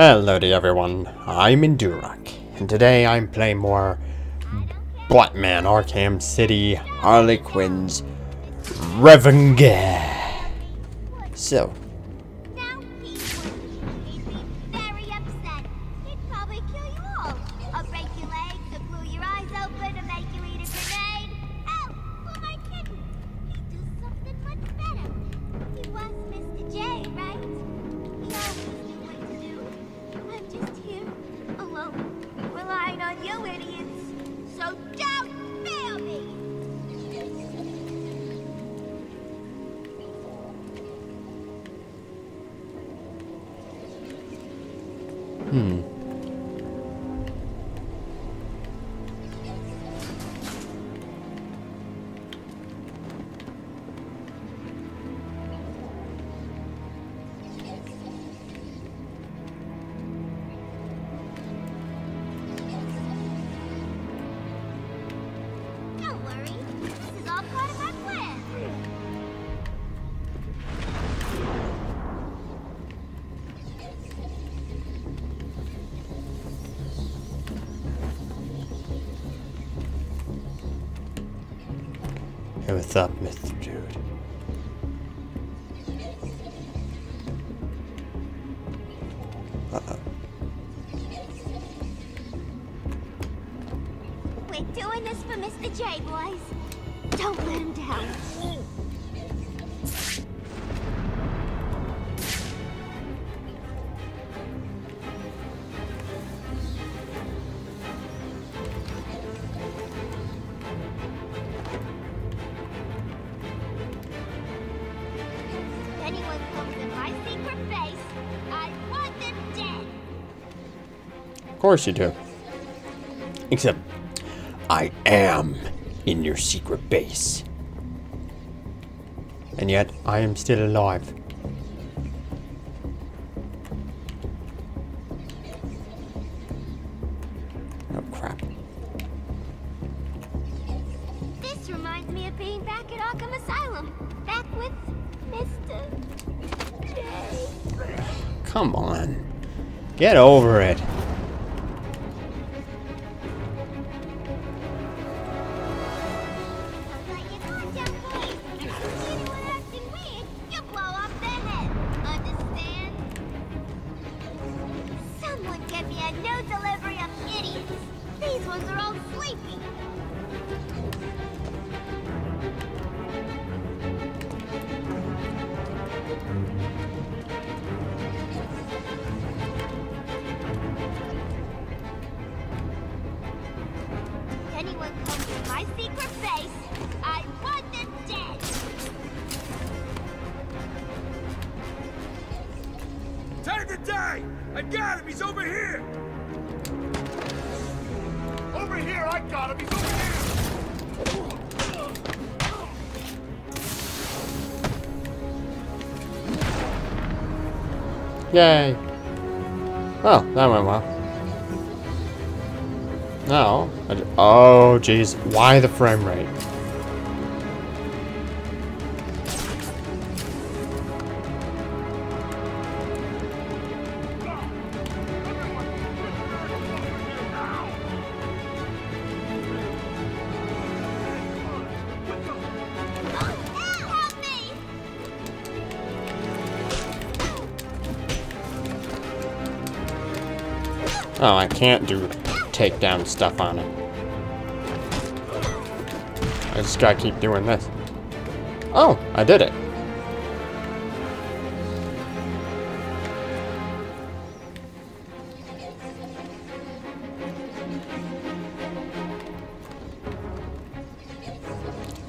Hello to everyone, I'm Indurok, and today I'm playing more Batman Arkham City, Harley Quinn's Revenge. So, what's up, Mr. Jude? Uh-oh. We're doing this for Mr. J, boys. Don't let him down. Of course you do. Except, I am in your secret base. And yet, I am still alive. Oh, crap. This reminds me of being back at Arkham Asylum. Back with Mr. J. Come on. Get over it. I got him! He's over here! Over here! I got him! He's over here! Yay! Oh, that went well. No. Oh, jeez. Why the frame rate? Oh, I can't do takedown stuff on it. I just gotta keep doing this. Oh, I did it.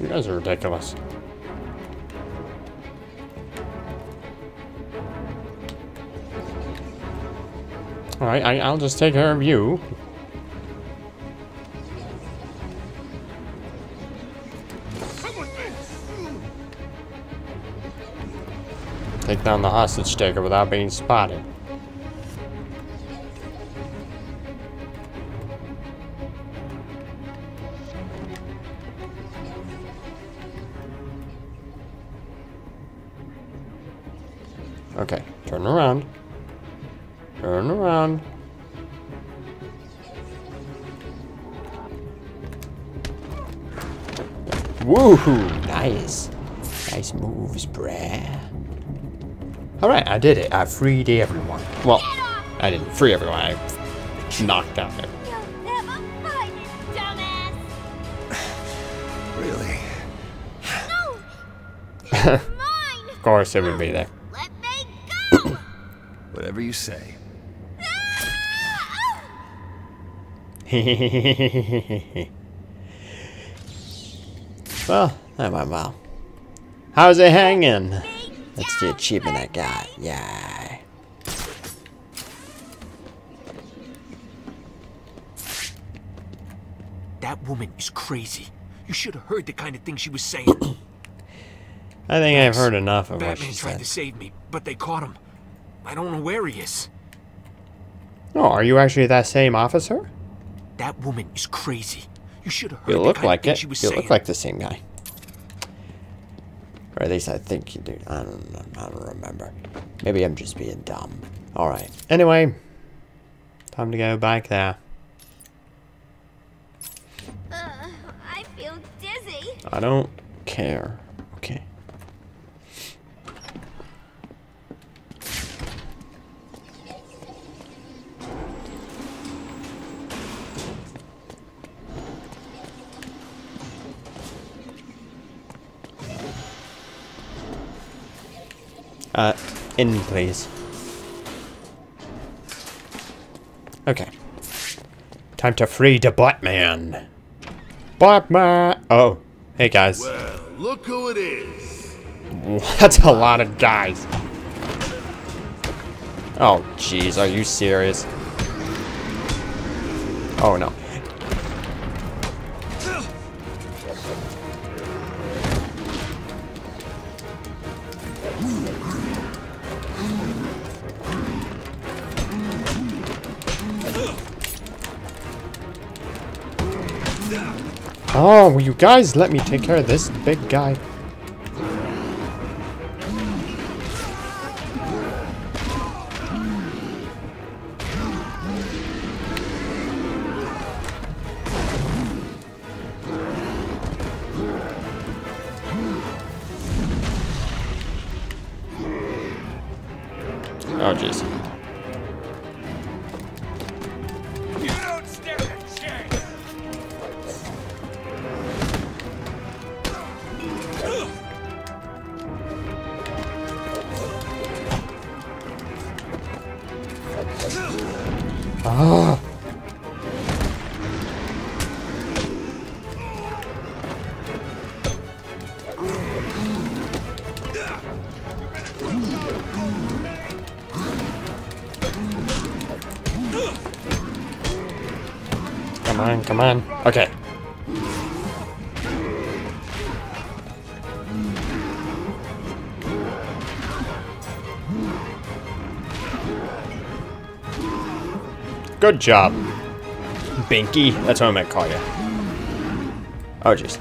You guys are ridiculous. Alright, I'll just take care of you. Take down the hostage taker without being spotted. Okay, turn around. Turn around. Woohoo! Nice. Nice moves, bruh. Alright, I did it. I freed everyone. Well, I didn't free everyone. I knocked out everyone. Of course, it would be there. Let me go. Whatever you say. Well, wow. How's it hanging? That's the achievement I got. Yeah. That woman is crazy. You should have heard the kind of thing she was saying. I think I've heard enough of what she said. Batman tried to save me, but they caught him. I don't know where he is. Oh, are you actually that same officer? That woman is crazy. You should have heard the kind of thing she was saying. You look like the same guy. Or at least I think you do. I don't remember. Maybe I'm just being dumb. Alright. Anyway. Time to go back there. I feel dizzy. I don't care. Okay. In please. Okay. Time to free the Batman. Batman. Oh, hey guys. Well, look who it is. That's a lot of guys. Oh, jeez, are you serious? Oh no. Oh, will you guys let me take care of this big guy? Oh, jeez. Come on, come on. Okay. Good job, Binky. That's what I meant to call you. Oh, jeez.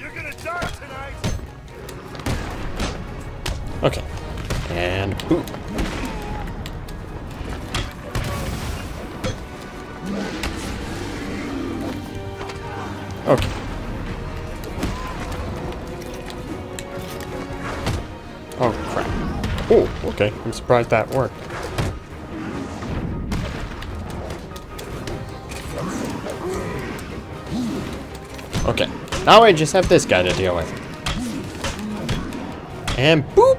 You're gonna die tonight. Okay. And ooh. Okay. Oh, crap. Oh, okay. I'm surprised that worked. Okay. Now I just have this guy to deal with. And boop!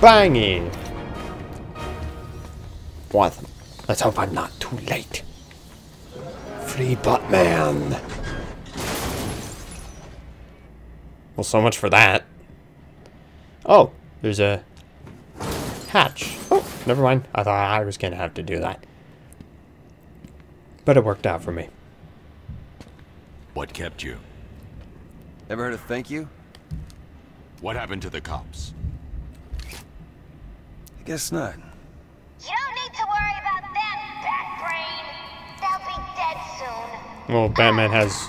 Bangy! What? Let's hope I'm not too late. Free Batman. Well, so much for that. Oh, there's a hatch. Oh, never mind. I thought I was gonna have to do that, but it worked out for me. What kept you? Ever heard of thank you? What happened to the cops? I guess not. Well, Batman has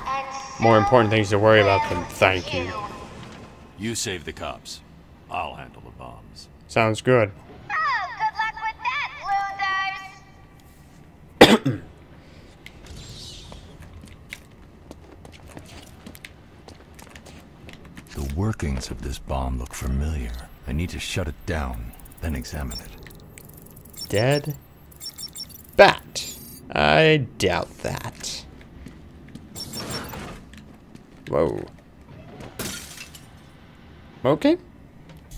more important things to worry about than thank you. You saved the cops. I'll handle the bombs. Sounds good. Oh, good luck with that, losers. The workings of this bomb look familiar. I need to shut it down, then examine it. Dead bat. I doubt that. Whoa. Okay.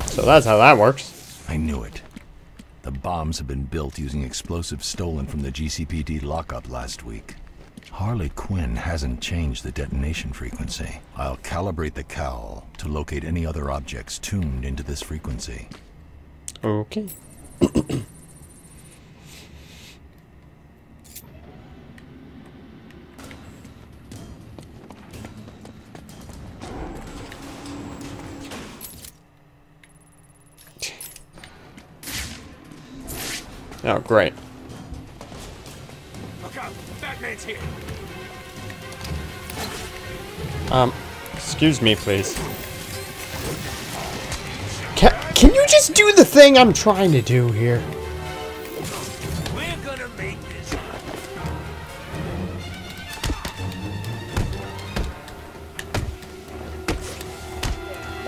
So that's how that works. I knew it. The bombs have been built using explosives stolen from the GCPD lockup last week. Harley Quinn hasn't changed the detonation frequency. I'll calibrate the cowl to locate any other objects tuned into this frequency. Okay. Oh, great. Look out! Batman's here! Excuse me, please. Can you just do the thing I'm trying to do here? We're gonna make this.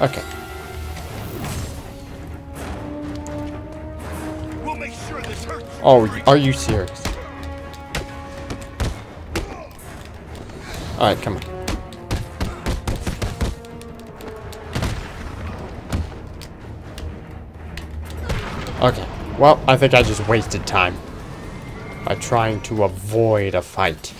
Okay. Oh, are you serious? Alright, come on. Okay, well, I think I just wasted time by trying to avoid a fight.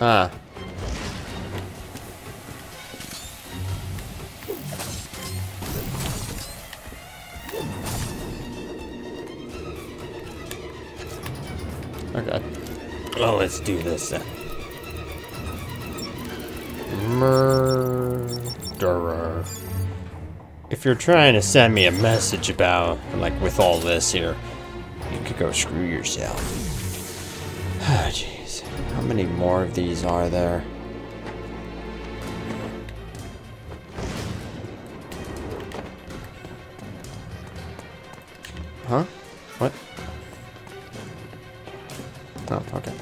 Ah. Okay. Well, let's do this then. Murderer. If you're trying to send me a message about, like, with all this here, you could go screw yourself. Oh, geez. How many more of these are there? Huh? What? Oh, okay.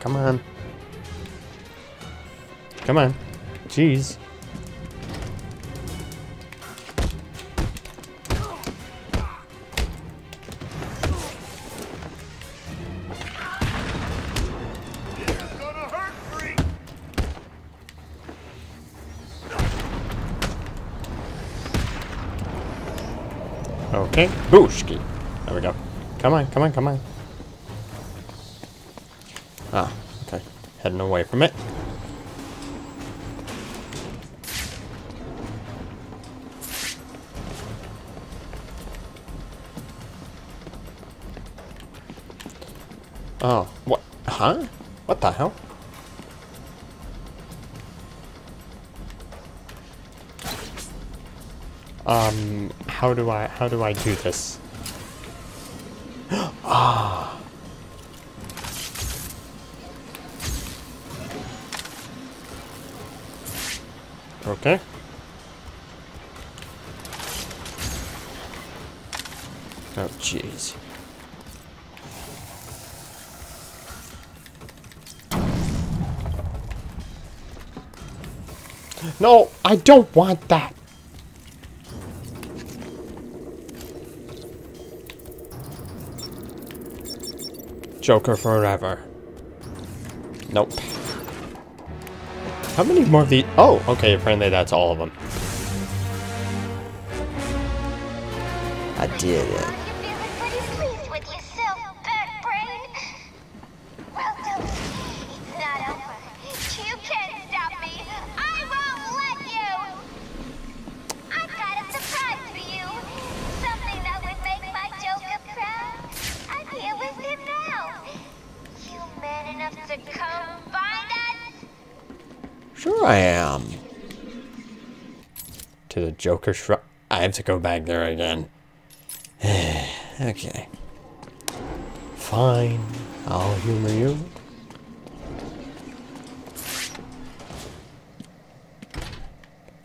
Come on. Come on. Jeez. Okay, booshki. There we go. Come on, come on, come on. Ah, okay. Heading away from it. Oh, what? Huh? What the hell? How do I do this? Ah. Okay. Oh, jeez. No, I don't want that. Joker forever. Nope. How many more of these? Oh, okay, apparently that's all of them. I did it. Bam. To the Joker Shrub. I have to go back there again. Okay. Fine. I'll humor you.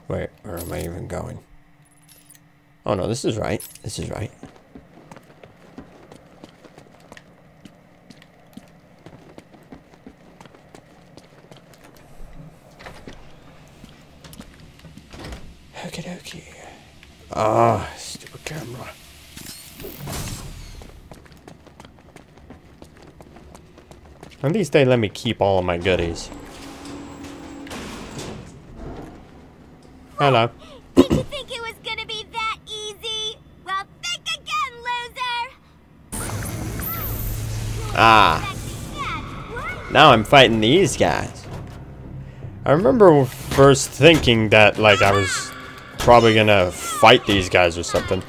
Wait, where am I even going? Oh no, this is right. This is right. Okie dokie. Ah, stupid camera. At least they let me keep all of my goodies. Hello. Did you think it was gonna be that easy? Well, think again, loser! Ah. Now I'm fighting these guys. I remember first thinking that, like, I was probably gonna fight these guys or something.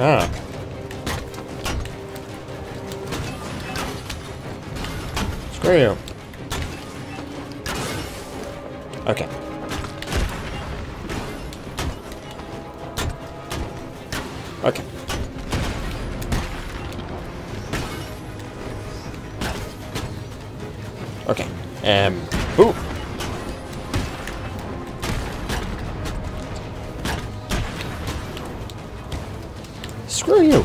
Ah. Screw you. Okay. Okay. Okay. Ooh. Screw you.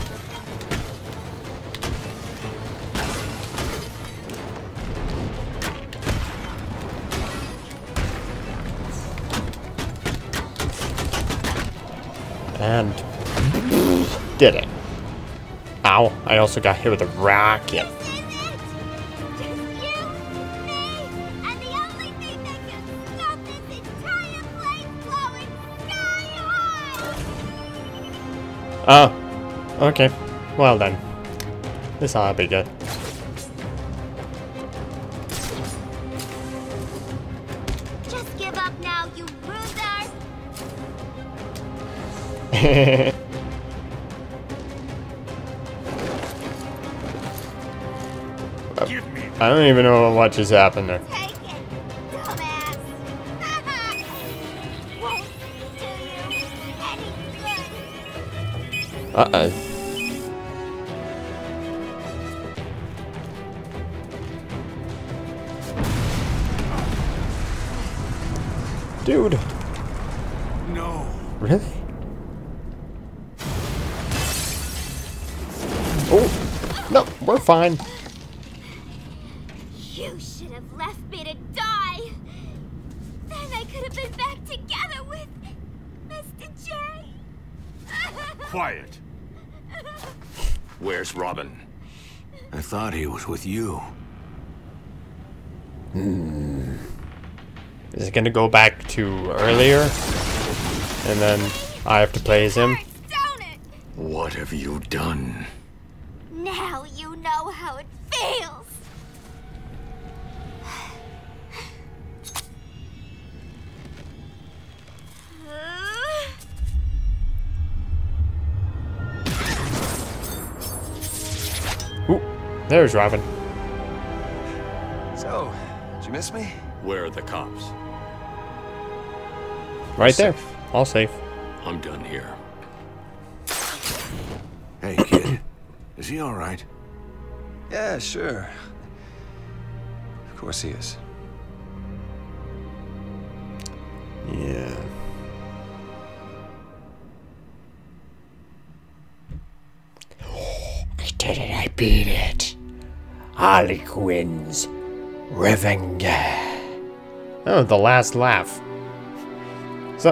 And did it. Ow, I also got hit with a rocket. Oh. Okay, well then. This ought to be good. Just give up now, you loser! I don't even know what just happened there. Uh-oh. Dude. No. Really? Oh. No, we're fine. You should have left me to die. Then I could have been back together with Mr. J. Quiet. Where's Robin? I thought he was with you. Hmm. Is it gonna go back to earlier? And then I have to play as him? What have you done? Now you know how it feels. Ooh, there's Robin. So, did you miss me? Where are the cops? Right there. All safe. I'm done here. Hey, kid. Is he all right? Yeah, sure. Of course he is. Yeah. I did it. I beat it. Harley Quinn's Revenge. Oh, The Last Laugh. So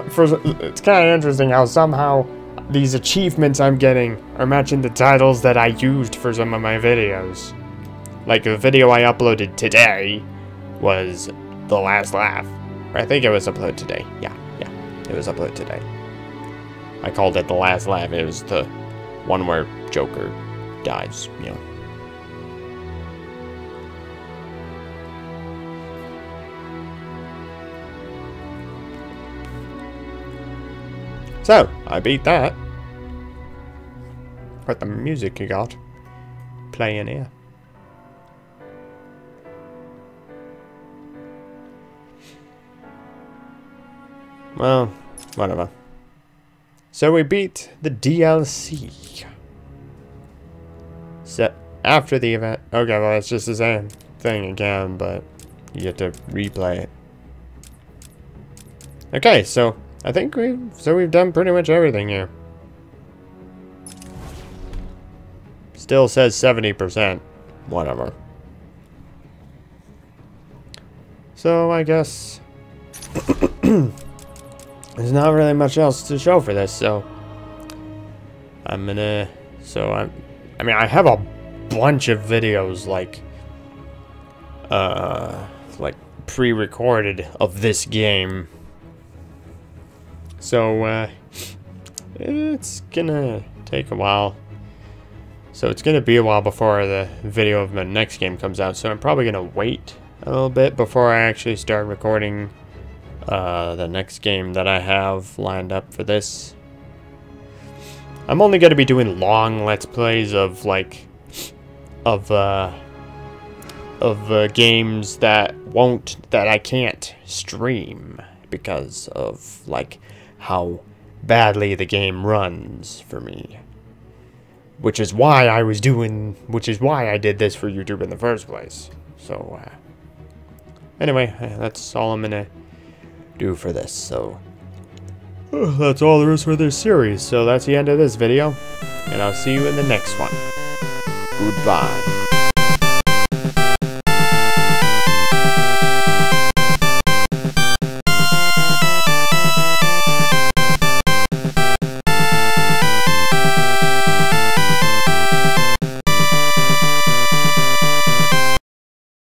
it's kind of interesting how somehow these achievements I'm getting are matching the titles that I used for some of my videos. Like the video I uploaded today was The Last Laugh. Or I think it was uploaded today. Yeah, it was uploaded today. I called it The Last Laugh. It was the one where Joker dies, you know. So, I beat that. Quite the music you got playing here. Well, whatever. So we beat the DLC. So, after the event... Okay, well, it's just the same thing again, but you get to replay it. Okay, so I think we've done pretty much everything here. Still says 70%. Whatever. So I guess there's not really much else to show for this, so I'm gonna. I mean, I have a bunch of videos like pre-recorded of this game. So, it's gonna take a while. So it's gonna be a while before the video of my next game comes out. So I'm probably gonna wait a little bit before I actually start recording the next game that I have lined up for this. I'm only gonna be doing long Let's Plays of, like, games that I can't stream because of, like, how badly the game runs for me, which is why I did this for YouTube in the first place. So anyway, that's all I'm gonna do for this. So that's all there is for this series. So that's the end of this video, and I'll see you in the next one. Goodbye.